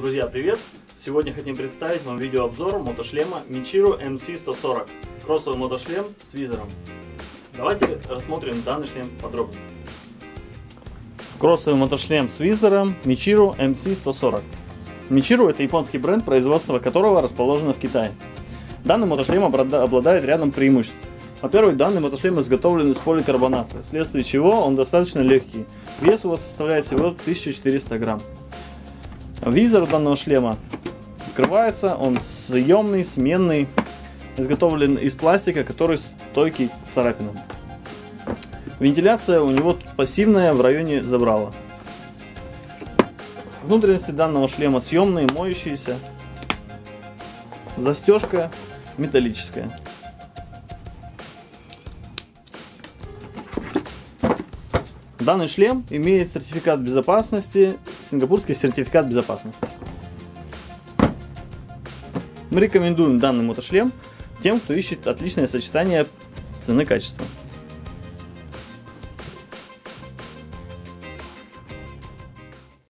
Друзья, привет! Сегодня хотим представить вам видеообзор мотошлема Michiru MC140. Кроссовый мотошлем с визором. Давайте рассмотрим данный шлем подробнее. Кроссовый мотошлем с визором Michiru MC140. Michiru — это японский бренд, производство которого расположено в Китае. Данный мотошлем обладает рядом преимуществ. Во-первых, данный мотошлем изготовлен из поликарбоната, вследствие чего он достаточно легкий. Вес его составляет всего 1400 грамм. Визор данного шлема открывается, он съемный, сменный, изготовлен из пластика, который стойкий к царапинам. Вентиляция у него пассивная в районе забрала. Внутренности данного шлема съемные, моющиеся. Застежка металлическая. Данный шлем имеет сертификат безопасности, сингапурский сертификат безопасности. Мы рекомендуем данный мотошлем тем, кто ищет отличное сочетание цены и качества.